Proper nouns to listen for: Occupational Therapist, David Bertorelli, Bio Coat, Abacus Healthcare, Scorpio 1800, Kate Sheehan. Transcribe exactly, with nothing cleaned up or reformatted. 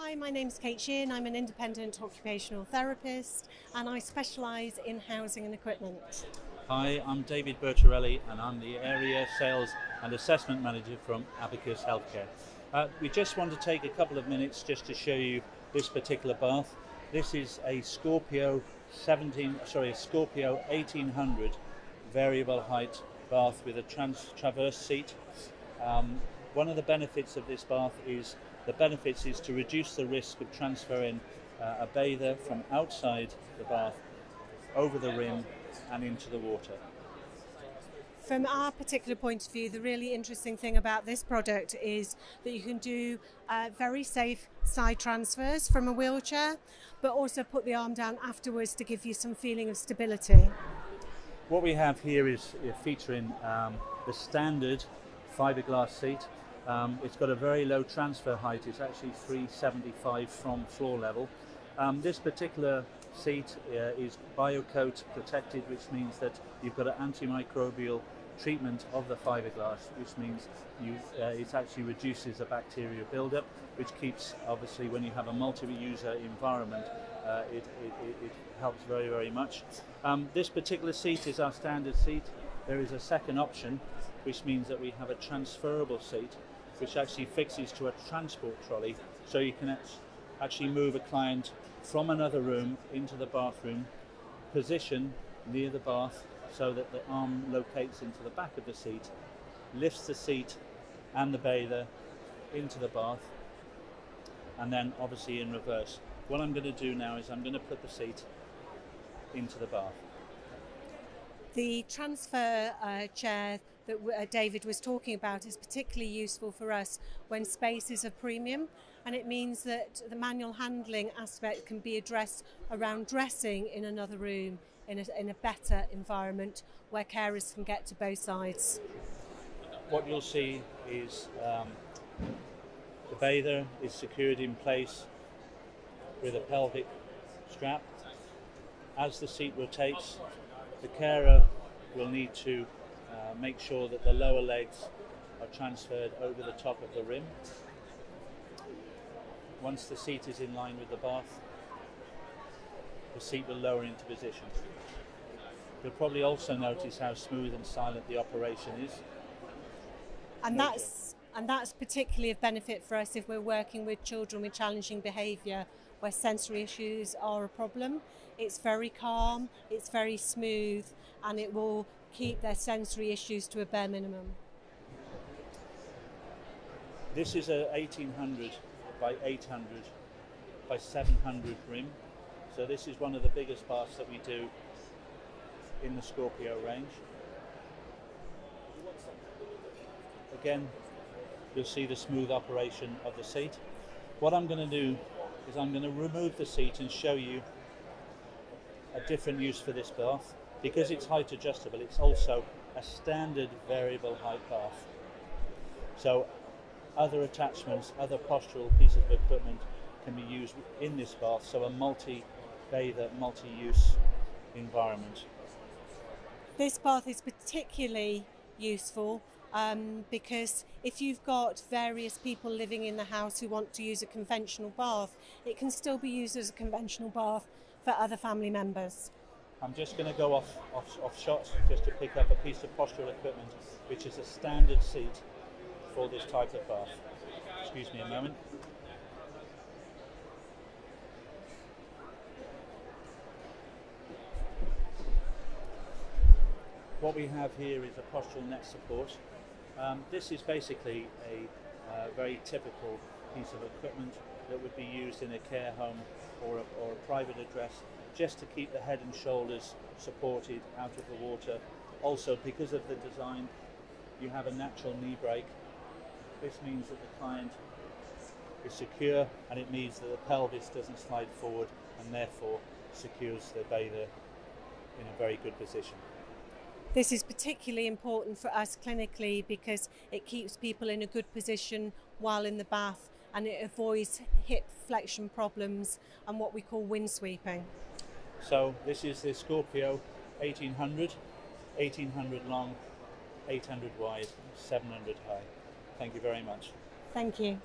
Hi, my name's Kate Sheehan. I'm an independent occupational therapist and I specialise in housing and equipment. Hi, I'm David Bertorelli and I'm the Area Sales and Assessment Manager from Abacus Healthcare. Uh, we just want to take a couple of minutes just to show you this particular bath. This is a Scorpio seventeen, sorry, a Scorpio eighteen hundred variable height bath with a trans traverse seat. Um, one of the benefits of this bath is The benefits is to reduce the risk of transferring uh, a bather from outside the bath over the rim and into the water. From our particular point of view, the really interesting thing about this product is that you can do uh, very safe side transfers from a wheelchair, but also put the arm down afterwards to give you some feeling of stability. What we have here is featuring um, the standard fiberglass seat. Um, it's got a very low transfer height, it's actually three seventy-five from floor level. Um, this particular seat uh, is Bio Coat protected, which means that you've got an antimicrobial treatment of the fiberglass, which means you, uh, it actually reduces the bacteria buildup, which keeps, obviously, when you have a multi-user environment, uh, it, it, it helps very, very much. Um, this particular seat is our standard seat. There is a second option, which means that we have a transferable seat, which actually fixes to a transport trolley, so you can actually move a client from another room into the bathroom, position near the bath so that the arm locates into the back of the seat, lifts the seat and the bather into the bath, and then obviously in reverse. What I'm going to do now is I'm going to put the seat into the bath. The transfer uh, chair that uh, David was talking about is particularly useful for us when space is a premium, and it means that the manual handling aspect can be addressed around dressing in another room in a, in a better environment where carers can get to both sides. What you'll see is um, the bather is secured in place with a pelvic strap. As the seat rotates, the carer will need to uh, make sure that the lower legs are transferred over the top of the rim. Once the seat is in line with the bath, the seat will lower into position. You'll probably also notice how smooth and silent the operation is. And that's, and that's particularly of benefit for us if we're working with children with challenging behaviour, where sensory issues are a problem. It's very calm, it's very smooth, and it will keep their sensory issues to a bare minimum. This is a eighteen hundred by eight hundred by seven hundred rim. So this is one of the biggest baths that we do in the Scorpio range. Again, you'll see the smooth operation of the seat. What I'm going to do is I'm going to remove the seat and show you a different use for this bath. Because it's height adjustable, it's also a standard variable height bath. So other attachments, other postural pieces of equipment can be used in this bath, so a multi-bather, multi-use environment. This bath is particularly useful Um, because if you've got various people living in the house who want to use a conventional bath, it can still be used as a conventional bath for other family members. I'm just going to go off, off, off shot just to pick up a piece of postural equipment, which is a standard seat for this type of bath. Excuse me a moment. What we have here is a postural net support. Um, this is basically a uh, very typical piece of equipment that would be used in a care home or a, or a private address, just to keep the head and shoulders supported out of the water. Also, because of the design, you have a natural knee break. This means that the client is secure, and it means that the pelvis doesn't slide forward and therefore secures the bather in a very good position. This is particularly important for us clinically because it keeps people in a good position while in the bath, and it avoids hip flexion problems and what we call wind sweeping. So this is the Scorpio eighteen hundred, eighteen hundred long, eight hundred wide, seven hundred high. Thank you very much. Thank you.